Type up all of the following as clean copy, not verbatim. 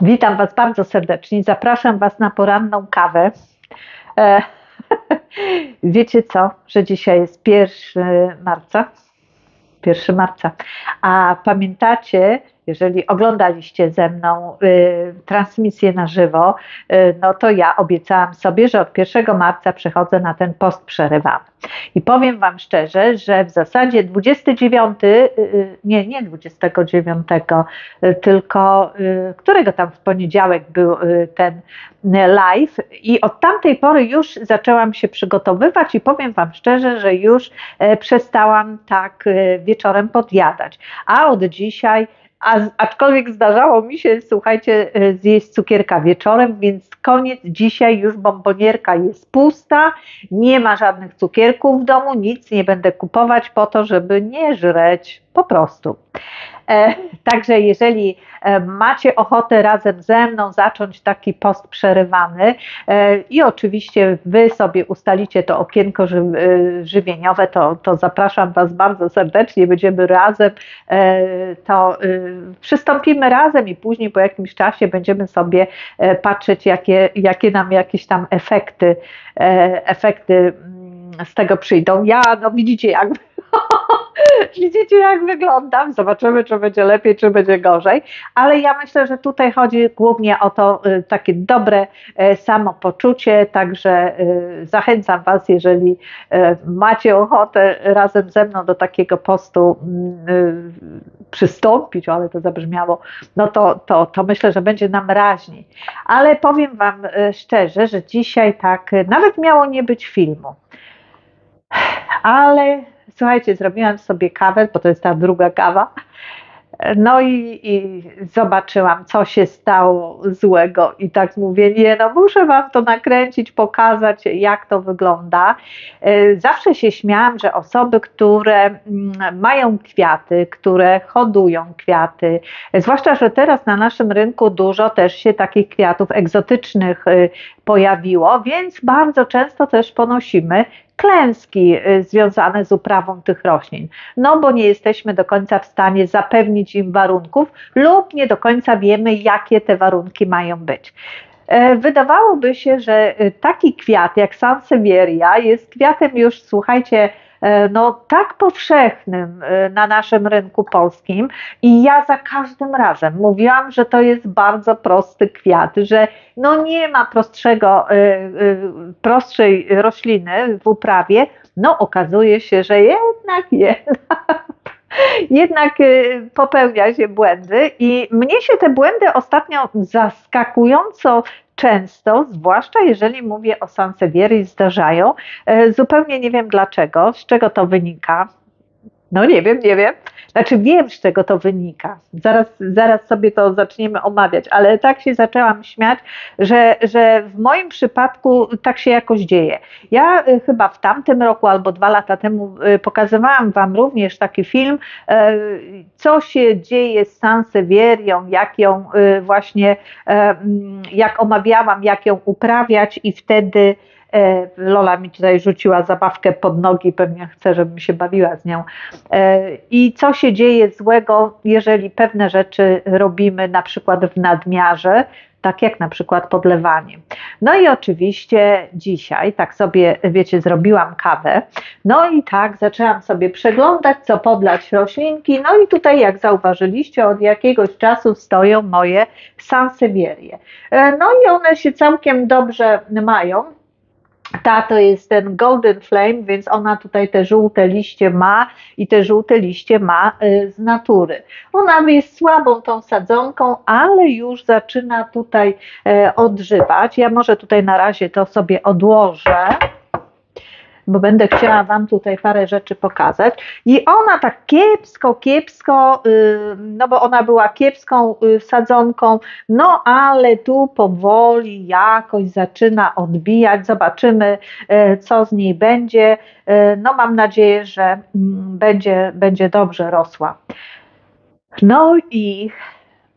Witam Was bardzo serdecznie. Zapraszam Was na poranną kawę. Wiecie co, że dzisiaj jest 1 marca, a pamiętacie, jeżeli oglądaliście ze mną transmisję na żywo, no to ja obiecałam sobie, że od 1 marca przechodzę na ten post przerywany. I powiem Wam szczerze, że w zasadzie 29, tylko którego tam w poniedziałek był ten live i od tamtej pory już zaczęłam się przygotowywać i powiem Wam szczerze, że już przestałam tak wieczorem podjadać, a od dzisiaj aczkolwiek zdarzało mi się, słuchajcie, zjeść cukierka wieczorem, więc koniec, dzisiaj już bombonierka jest pusta, nie ma żadnych cukierków w domu, nic nie będę kupować po to, żeby nie żreć, po prostu. Także jeżeli macie ochotę razem ze mną zacząć taki post przerywany i oczywiście Wy sobie ustalicie to okienko żywieniowe, to zapraszam Was bardzo serdecznie, będziemy razem, przystąpimy razem i później po jakimś czasie będziemy sobie patrzeć, jakie nam jakieś tam efekty z tego przyjdą. No widzicie jak widzicie jak wyglądam, zobaczymy czy będzie lepiej, czy będzie gorzej, ale ja myślę, że tutaj chodzi głównie o to takie dobre samopoczucie, także zachęcam Was, jeżeli macie ochotę razem ze mną do takiego postu przystąpić, ale to zabrzmiało, no to myślę, że będzie nam raźniej, ale powiem Wam szczerze, że dzisiaj tak nawet miało nie być filmu, ale słuchajcie, zrobiłam sobie kawę, bo to jest ta druga kawa, no i zobaczyłam, co się stało złego i tak mówię, muszę Wam to nakręcić, pokazać, jak to wygląda. Zawsze się śmiałam, że osoby, które mają kwiaty, które hodują kwiaty, zwłaszcza, że teraz na naszym rynku dużo też się takich kwiatów egzotycznych pojawiło, więc bardzo często też ponosimy klęski związane z uprawą tych roślin, no bo nie jesteśmy do końca w stanie zapewnić im warunków lub nie do końca wiemy, jakie te warunki mają być. Wydawałoby się, że taki kwiat jak Sansevieria jest kwiatem już, słuchajcie, tak powszechnym na naszym rynku polskim i ja za każdym razem mówiłam, że to jest bardzo prosty kwiat, że nie ma prostszej rośliny w uprawie, okazuje się, że jednak popełnia się błędy i mnie się te błędy ostatnio zaskakująco często, zwłaszcza jeżeli mówię o Sansevierii, zdarzają. Zupełnie nie wiem dlaczego, z czego to wynika. Nie wiem. Znaczy wiem, z czego to wynika. Zaraz sobie to zaczniemy omawiać, ale tak się zaczęłam śmiać, że w moim przypadku tak się jakoś dzieje. Ja chyba w tamtym roku albo 2 lata temu pokazywałam Wam również taki film, co się dzieje z Sansevierią, jak omawiałam, jak ją uprawiać i wtedy Lola mi tutaj rzuciła zabawkę pod nogi, pewnie chce, żebym się bawiła z nią. I co się dzieje złego, jeżeli pewne rzeczy robimy na przykład w nadmiarze, tak jak na przykład podlewanie. No i oczywiście dzisiaj, tak sobie, wiecie, zrobiłam kawę, i tak zaczęłam sobie przeglądać, co podlać roślinki, i tutaj jak zauważyliście, od jakiegoś czasu stoją moje Sansevierie. I one się całkiem dobrze mają. Ta to jest ten Golden Flame, więc ona tutaj te żółte liście ma i te żółte liście ma z natury. Ona jest słabą tą sadzonką, ale już zaczyna tutaj odżywać. Ja może tutaj na razie to sobie odłożę, bo będę chciała Wam tutaj parę rzeczy pokazać. I ona tak kiepsko, bo ona była kiepską sadzonką, ale tu powoli jakoś zaczyna odbijać. Zobaczymy, co z niej będzie. Mam nadzieję, że będzie dobrze rosła. I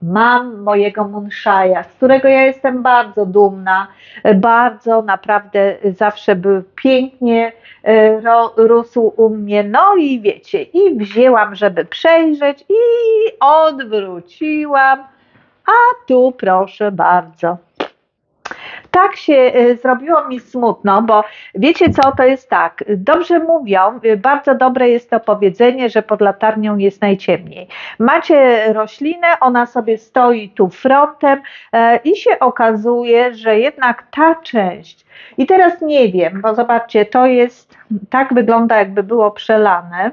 mam mojego Moonshine'a, z którego ja jestem bardzo dumna, naprawdę zawsze był pięknie rósł u mnie, i wiecie, i wzięłam, żeby przejrzeć i odwróciłam, a tu proszę bardzo. Tak się zrobiło mi smutno, bo wiecie co, to jest tak, dobrze mówią, bardzo dobre jest to powiedzenie, że pod latarnią jest najciemniej. Macie roślinę, ona sobie stoi tu frontem i się okazuje, że jednak ta część, i teraz nie wiem, bo zobaczcie, to jest, tak wygląda jakby było przelane.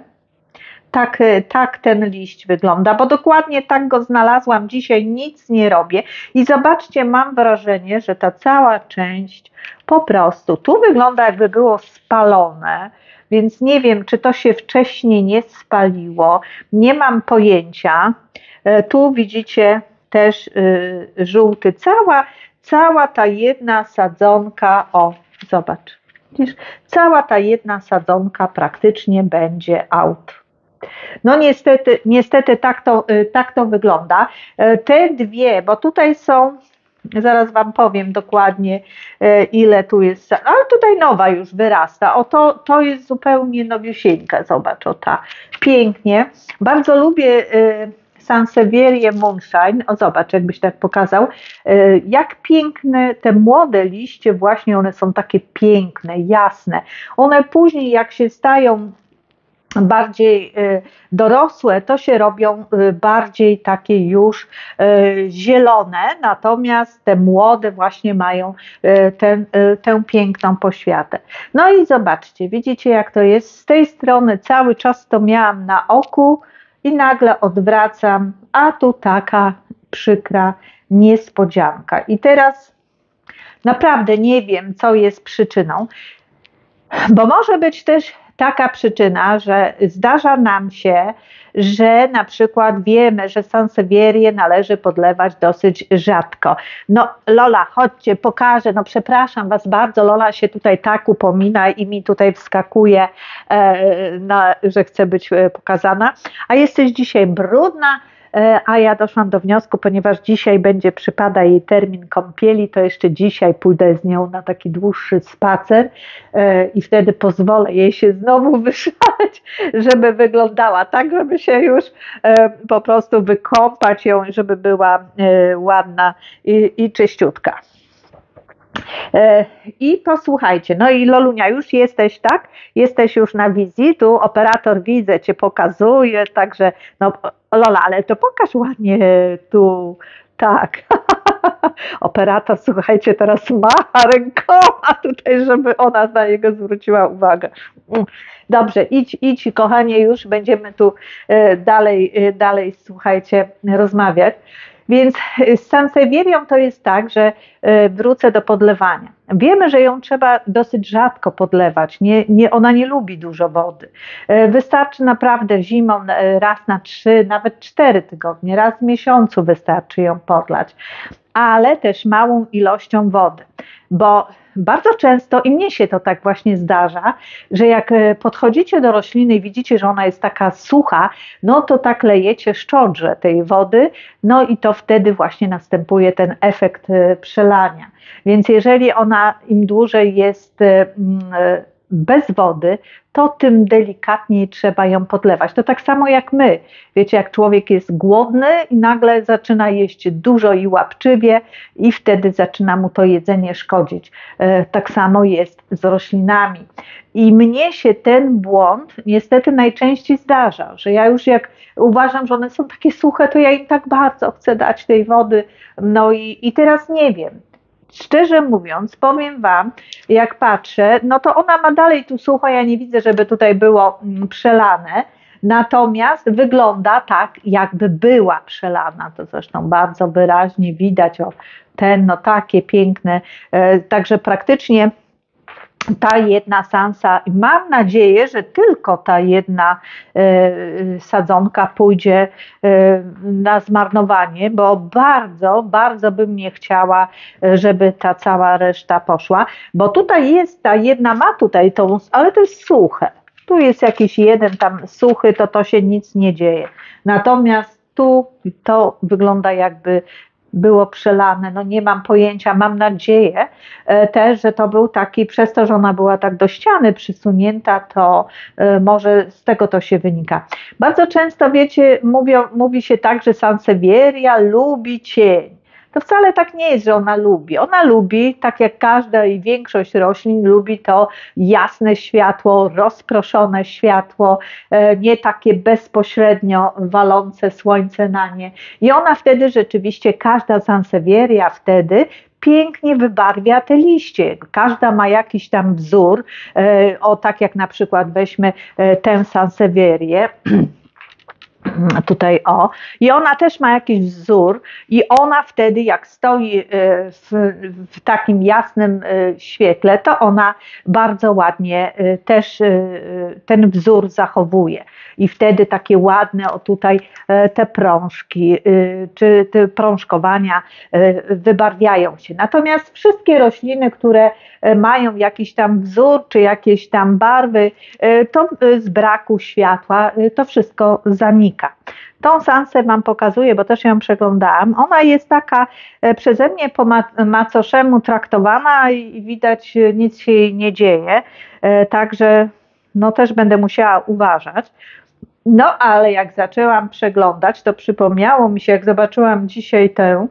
Tak ten liść wygląda, bo dokładnie tak go znalazłam, dzisiaj nic nie robię i zobaczcie, mam wrażenie, że ta cała część po prostu, tu wygląda jakby było spalone, więc nie wiem, czy to się wcześniej nie spaliło, nie mam pojęcia. Tu widzicie też żółty, cała ta jedna sadzonka, o zobacz, widzisz, cała ta jedna sadzonka praktycznie będzie out. No niestety tak to wygląda. Te dwie, bo tutaj są, zaraz wam powiem dokładnie ile tu jest, ale tutaj nowa już wyrasta. O to jest zupełnie nowiusieńka, zobacz, o ta, pięknie. Bardzo lubię Sansevierię Moonshine, o zobacz, jakbyś tak pokazał, jak piękne te młode liście, właśnie one są takie piękne, jasne. One później jak się stają bardziej dorosłe, to się robią bardziej takie już zielone, natomiast te młode właśnie mają tę piękną poświatę. No i zobaczcie, widzicie jak to jest, z tej strony cały czas to miałam na oku i nagle odwracam, a tu taka przykra niespodzianka. I teraz naprawdę nie wiem, co jest przyczyną, bo może być też taka przyczyna, że zdarza nam się, że na przykład wiemy, że Sansevierię należy podlewać dosyć rzadko. No Lola, chodźcie, pokażę, no przepraszam was bardzo, Lola się tutaj tak upomina i mi tutaj wskakuje, że chce być pokazana, a jesteś dzisiaj brudna, a ja doszłam do wniosku, ponieważ dzisiaj przypada jej termin kąpieli, to jeszcze dzisiaj pójdę z nią na taki dłuższy spacer i wtedy pozwolę jej się znowu wyszaleć, żeby wyglądała tak, żeby się już po prostu wykąpać ją, żeby była ładna i czyściutka. I posłuchajcie, no i Lolunia, już jesteś, tak? Jesteś już na wizji, tu operator widzę, cię pokazuje, także no Lola, ale to pokaż ładnie tu, tak. Operator, słuchajcie, teraz macha rękoma tutaj, żeby ona na niego zwróciła uwagę. Dobrze, idź kochanie, już będziemy tu dalej, słuchajcie, rozmawiać. Więc z Sansevierią to jest tak, że wrócę do podlewania. Wiemy, że ją trzeba dosyć rzadko podlewać, ona nie lubi dużo wody. Wystarczy naprawdę zimą raz na 3, nawet 4 tygodnie, raz w miesiącu wystarczy ją podlać, ale też małą ilością wody, bo bardzo często i mnie się to tak właśnie zdarza, że jak podchodzicie do rośliny i widzicie, że ona jest taka sucha, no to tak lejecie szczodrze tej wody, no i to wtedy właśnie następuje ten efekt przelania. Więc jeżeli ona im dłużej jest bez wody, to tym delikatniej trzeba ją podlewać. To tak samo jak my. Wiecie, jak człowiek jest głodny i nagle zaczyna jeść dużo i łapczywie i wtedy zaczyna mu to jedzenie szkodzić. Tak samo jest z roślinami. I mnie się ten błąd niestety najczęściej zdarza, że ja już jak uważam, że one są takie suche, to ja im tak bardzo chcę dać tej wody. No i teraz nie wiem. Szczerze mówiąc, powiem wam, jak patrzę, no to ona ma dalej tu sucho, ja nie widzę, żeby tutaj było przelane, natomiast wygląda tak, jakby była przelana, to zresztą bardzo wyraźnie widać, o ten, no takie piękne, także praktycznie ta jedna sansa, mam nadzieję, że tylko ta jedna sadzonka pójdzie na zmarnowanie, bo bardzo, bardzo bym nie chciała, żeby ta cała reszta poszła, bo tutaj jest ta jedna, ma tutaj tą, ale to jest suche, tu jest jakiś jeden tam suchy, to się nic nie dzieje, natomiast tu to wygląda jakby było przelane, no nie mam pojęcia, mam nadzieję też, że to był taki, przez to, że ona była tak do ściany przysunięta, to może z tego to się wynika. Bardzo często, wiecie, mówi się tak, że Sansevieria lubi cień. To wcale tak nie jest, że ona lubi. Ona lubi, tak jak każda i większość roślin, lubi to jasne światło, rozproszone światło, nie takie bezpośrednio walące słońce na nie. I ona wtedy rzeczywiście, każda Sansevieria wtedy pięknie wybarwia te liście. Każda ma jakiś tam wzór, o tak jak na przykład weźmy tę Sansevierię. Tutaj o, i ona też ma jakiś wzór i ona wtedy jak stoi w takim jasnym świetle, to ona bardzo ładnie też ten wzór zachowuje i wtedy takie ładne, o tutaj te prążki czy te prążkowania wybarwiają się. Natomiast wszystkie rośliny, które mają jakiś tam wzór czy jakieś tam barwy, to z braku światła to wszystko zanika. Tą Sansę wam pokazuję, bo też ją przeglądałam. Ona jest taka przeze mnie po macoszemu traktowana i widać nic się jej nie dzieje. Także no też będę musiała uważać. No ale jak zaczęłam przeglądać, to przypomniało mi się, jak zobaczyłam dzisiaj tę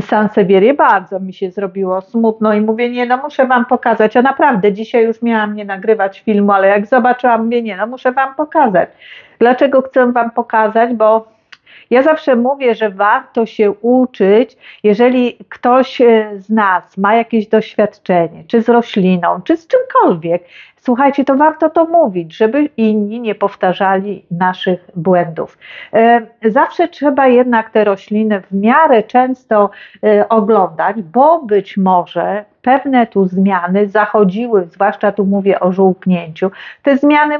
Sansevierię, bardzo mi się zrobiło smutno i mówię, nie no muszę wam pokazać, a naprawdę dzisiaj już miałam nie nagrywać filmu, ale jak zobaczyłam, mówię, nie no muszę wam pokazać. Dlaczego chcę wam pokazać? Bo ja zawsze mówię, że warto się uczyć, jeżeli ktoś z nas ma jakieś doświadczenie, czy z rośliną, czy z czymkolwiek. Słuchajcie, to warto to mówić, żeby inni nie powtarzali naszych błędów. Zawsze trzeba jednak te rośliny w miarę często oglądać, bo być może pewne tu zmiany zachodziły, zwłaszcza tu mówię o żółknięciu. Te zmiany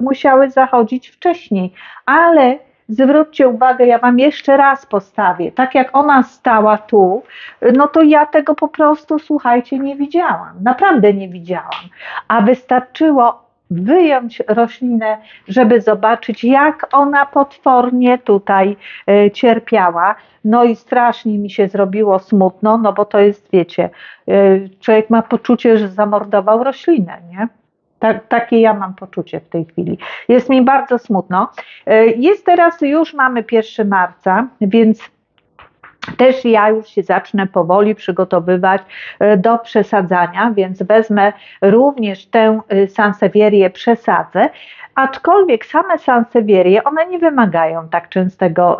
musiały zachodzić wcześniej, ale zwróćcie uwagę, ja wam jeszcze raz postawię, tak jak ona stała tu, no to ja tego po prostu, słuchajcie, nie widziałam, naprawdę nie widziałam, a wystarczyło wyjąć roślinę, żeby zobaczyć, jak ona potwornie tutaj cierpiała. No i strasznie mi się zrobiło smutno, no bo to jest, wiecie, człowiek ma poczucie, że zamordował roślinę, nie? Takie ja mam poczucie w tej chwili. Jest mi bardzo smutno. Jest teraz, już mamy 1 marca, więc też ja już się zacznę powoli przygotowywać do przesadzania, więc wezmę również tę Sansevierię, przesadzę. Aczkolwiek same Sansevierie, one nie wymagają tak częstego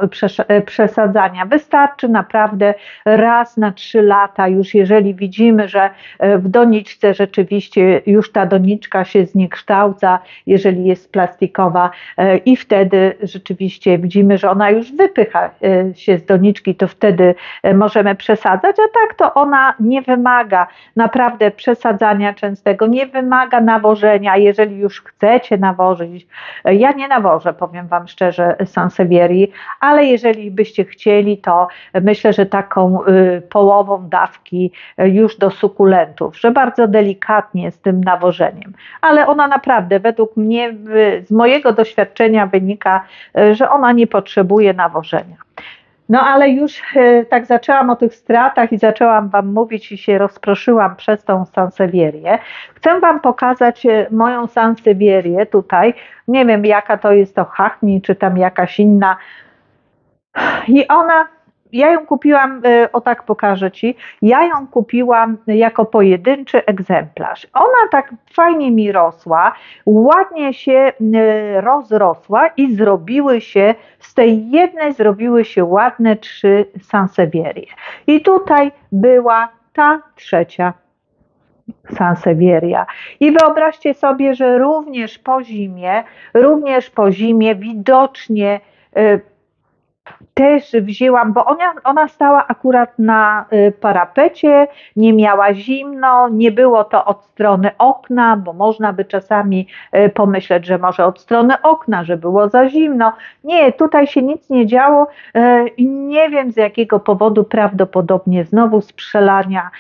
przesadzania. Wystarczy naprawdę raz na 3 lata, już jeżeli widzimy, że w doniczce rzeczywiście już ta doniczka się zniekształca, jeżeli jest plastikowa i wtedy rzeczywiście widzimy, że ona już wypycha się z doniczki, to wtedy możemy przesadzać, a tak to ona nie wymaga naprawdę przesadzania częstego, nie wymaga nawożenia, jeżeli już chcecie nawożyć. Ja nie nawożę, powiem wam szczerze, Sansevierii, ale jeżeli byście chcieli, to myślę, że taką połową dawki już do sukulentów, że bardzo delikatnie z tym nawożeniem. Ale ona naprawdę, według mnie, z mojego doświadczenia wynika, że ona nie potrzebuje nawożenia. No ale już tak zaczęłam o tych stratach i zaczęłam wam mówić i się rozproszyłam przez tą Sansevierię. Chcę wam pokazać moją Sansevierię tutaj. Nie wiem, jaka to jest, to Hachni czy tam jakaś inna. I ona, ja ją kupiłam, o tak pokażę ci, ja ją kupiłam jako pojedynczy egzemplarz. Ona tak fajnie mi rosła, ładnie się rozrosła i zrobiły się, z tej jednej zrobiły się ładne 3 Sansevierie. I tutaj była ta 3. Sansevieria. I wyobraźcie sobie, że również po zimie widocznie też wzięłam, bo ona stała akurat na parapecie, nie miała zimno, nie było to od strony okna, bo można by czasami pomyśleć, że może od strony okna, że było za zimno. Nie, tutaj się nic nie działo i nie wiem z jakiego powodu, prawdopodobnie znowu z przelania,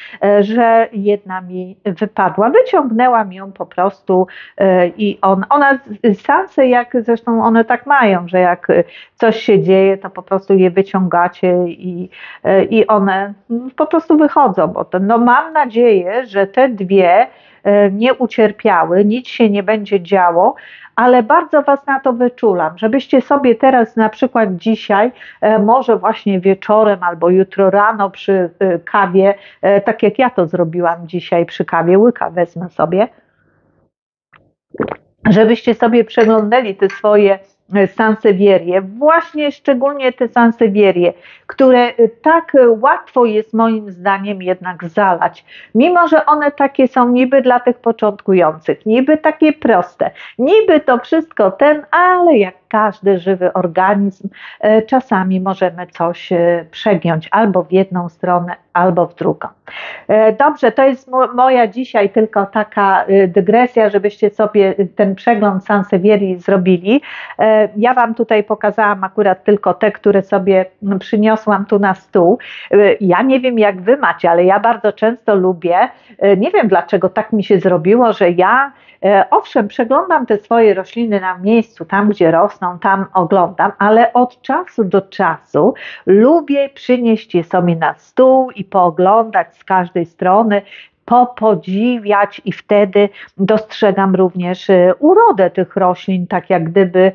że jedna mi wypadła. Wyciągnęłam ją po prostu i ona, Sanse, jak zresztą one tak mają, że jak coś się dzieje, to po prostu je wyciągacie i one po prostu wychodzą. Bo to, no mam nadzieję, że te dwie nie ucierpiały, nic się nie będzie działo, ale bardzo Was na to wyczulam, żebyście sobie teraz na przykład dzisiaj, może właśnie wieczorem albo jutro rano przy kawie, tak jak ja to zrobiłam dzisiaj przy kawie, łyka wezmę sobie, żebyście sobie przeglądali te swoje Sansevierie, właśnie szczególnie te Sansevierie, które tak łatwo jest moim zdaniem jednak zalać, mimo że one takie są niby dla tych początkujących, niby takie proste, niby to wszystko ten, ale jak każdy żywy organizm, czasami możemy coś przegiąć albo w jedną stronę, albo w drugą. Dobrze, to jest moja dzisiaj tylko taka dygresja, żebyście sobie ten przegląd Sansevierii zrobili. Ja Wam tutaj pokazałam akurat tylko te, które sobie przyniosłam tu na stół. Ja nie wiem jak Wy macie, ale ja bardzo często lubię, nie wiem dlaczego tak mi się zrobiło, że ja owszem przeglądam te swoje rośliny na miejscu, tam gdzie rosną, tam oglądam, ale od czasu do czasu lubię przynieść je sobie na stół i pooglądać z każdej strony, popodziwiać i wtedy dostrzegam również urodę tych roślin, tak jak gdyby,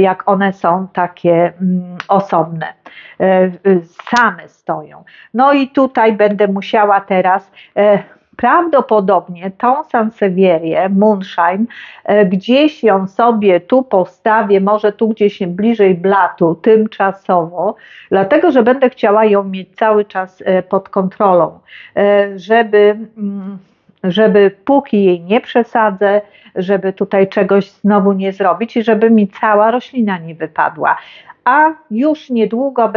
jak one są takie osobne, same stoją. No i tutaj będę musiała teraz prawdopodobnie tą Sansevierię, Moonshine, gdzieś ją sobie tu postawię, może tu gdzieś bliżej blatu, tymczasowo, dlatego, że będę chciała ją mieć cały czas pod kontrolą, żeby póki jej nie przesadzę, żeby tutaj czegoś znowu nie zrobić i żeby mi cała roślina nie wypadła. A już niedługo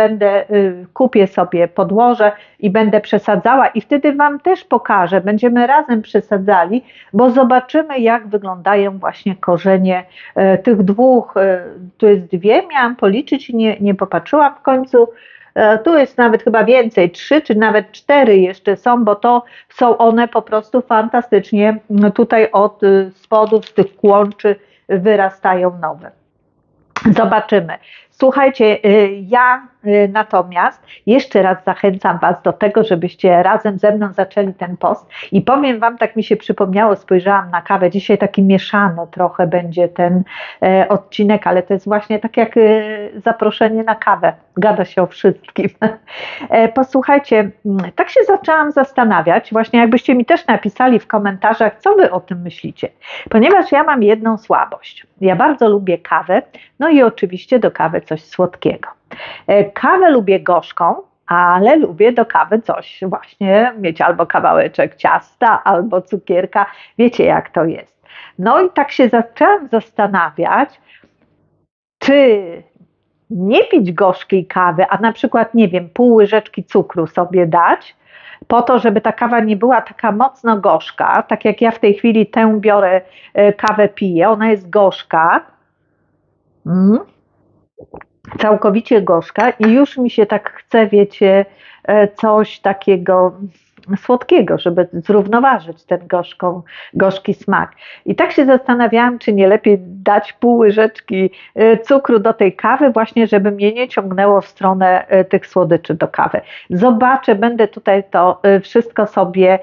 kupię sobie podłoże i będę przesadzała i wtedy Wam też pokażę, będziemy razem przesadzali, bo zobaczymy jak wyglądają właśnie korzenie tych dwóch, tu jest dwie, miałam policzyć i nie popatrzyłam w końcu, tu jest nawet chyba więcej, 3 czy nawet 4 jeszcze są, bo to są one po prostu fantastycznie tutaj od spodu z tych kłączy wyrastają nowe. Zobaczymy. Słuchajcie, ja natomiast jeszcze raz zachęcam Was do tego, żebyście razem ze mną zaczęli ten post i powiem Wam, tak mi się przypomniało, spojrzałam na kawę, dzisiaj taki mieszany trochę będzie ten odcinek, ale to jest właśnie tak jak zaproszenie na kawę, gada się o wszystkim. Posłuchajcie, tak się zaczęłam zastanawiać, właśnie jakbyście mi też napisali w komentarzach, co Wy o tym myślicie, ponieważ ja mam jedną słabość, ja bardzo lubię kawę, no i oczywiście do kawy coś słodkiego. Kawę lubię gorzką, ale lubię do kawy coś właśnie mieć albo kawałeczek ciasta, albo cukierka. Wiecie jak to jest. No i tak się zaczęłam zastanawiać, czy nie pić gorzkiej kawy, a na przykład, nie wiem, pół łyżeczki cukru sobie dać, po to, żeby ta kawa nie była taka mocno gorzka, tak jak ja w tej chwili tę biorę, kawę piję, ona jest gorzka. Całkowicie gorzka i już mi się tak chce, wiecie, coś takiego słodkiego, żeby zrównoważyć ten gorzki smak. I tak się zastanawiałam, czy nie lepiej dać pół łyżeczki cukru do tej kawy, właśnie żeby mnie nie ciągnęło w stronę tych słodyczy do kawy. Zobaczę, będę tutaj to wszystko sobie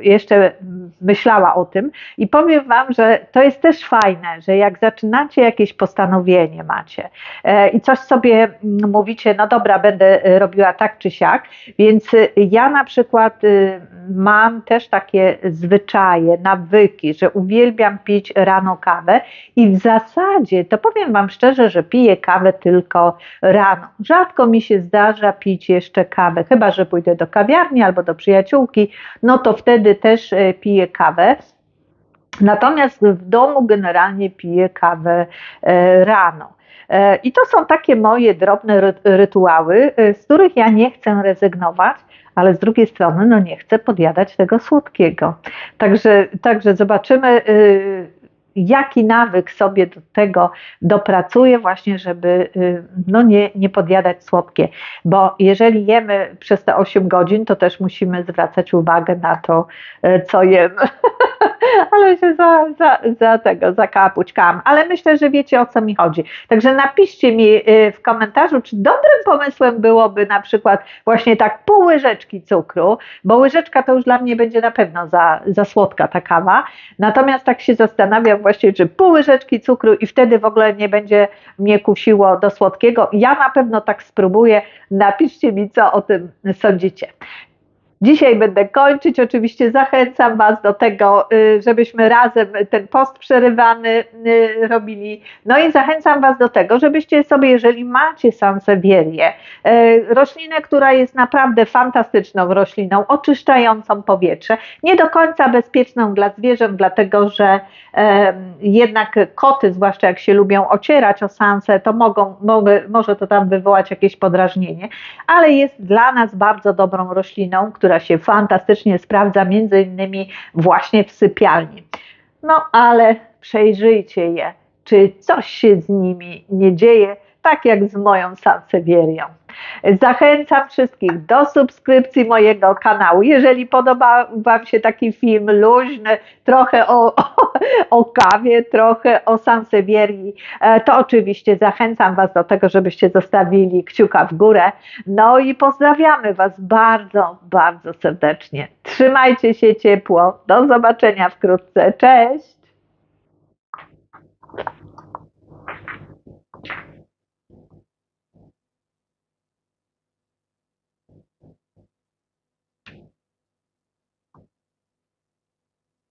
jeszcze myślała o tym i powiem Wam, że to jest też fajne, że jak zaczynacie jakieś postanowienie macie i coś sobie mówicie, no dobra, będę robiła tak czy siak, więc ja na przykład mam też takie zwyczaje, nawyki, że uwielbiam pić rano kawę i w zasadzie, to powiem Wam szczerze, że piję kawę tylko rano. Rzadko mi się zdarza pić jeszcze kawę, chyba że pójdę do kawiarni albo do przyjaciółki, no to wtedy też piję kawę. Natomiast w domu generalnie piję kawę rano. I to są takie moje drobne rytuały, z których ja nie chcę rezygnować, ale z drugiej strony no nie chcę podjadać tego słodkiego. Także zobaczymy, jaki nawyk sobie do tego dopracuję właśnie, żeby no nie podjadać słodkie. Bo jeżeli jemy przez te 8 godzin, to też musimy zwracać uwagę na to, co jemy. ale się zakapućkałam. Ale myślę, że wiecie, o co mi chodzi. Także napiszcie mi w komentarzu, czy dobrym pomysłem byłoby na przykład właśnie tak pół łyżeczki cukru, bo łyżeczka to już dla mnie będzie na pewno za słodka ta kawa. Natomiast tak się zastanawiam właśnie, czy pół łyżeczki cukru i wtedy w ogóle nie będzie mnie kusiło do słodkiego. Ja na pewno tak spróbuję. Napiszcie mi, co o tym sądzicie. Dzisiaj będę kończyć, oczywiście zachęcam Was do tego, żebyśmy razem ten post przerywany robili. No i zachęcam Was do tego, żebyście sobie, jeżeli macie Sansevierię, roślinę, która jest naprawdę fantastyczną rośliną, oczyszczającą powietrze, nie do końca bezpieczną dla zwierząt, dlatego że jednak koty, zwłaszcza jak się lubią ocierać o sansę, to może to tam wywołać jakieś podrażnienie, ale jest dla nas bardzo dobrą rośliną, która się fantastycznie sprawdza między innymi właśnie w sypialni. No ale przejrzyjcie je, czy coś się z nimi nie dzieje, tak jak z moją Sansevierią. Zachęcam wszystkich do subskrypcji mojego kanału. Jeżeli podoba Wam się taki film luźny, trochę o kawie, trochę o Sansevierii, to oczywiście zachęcam Was do tego, żebyście zostawili kciuka w górę. No i pozdrawiamy Was bardzo, bardzo serdecznie. Trzymajcie się ciepło. Do zobaczenia wkrótce. Cześć!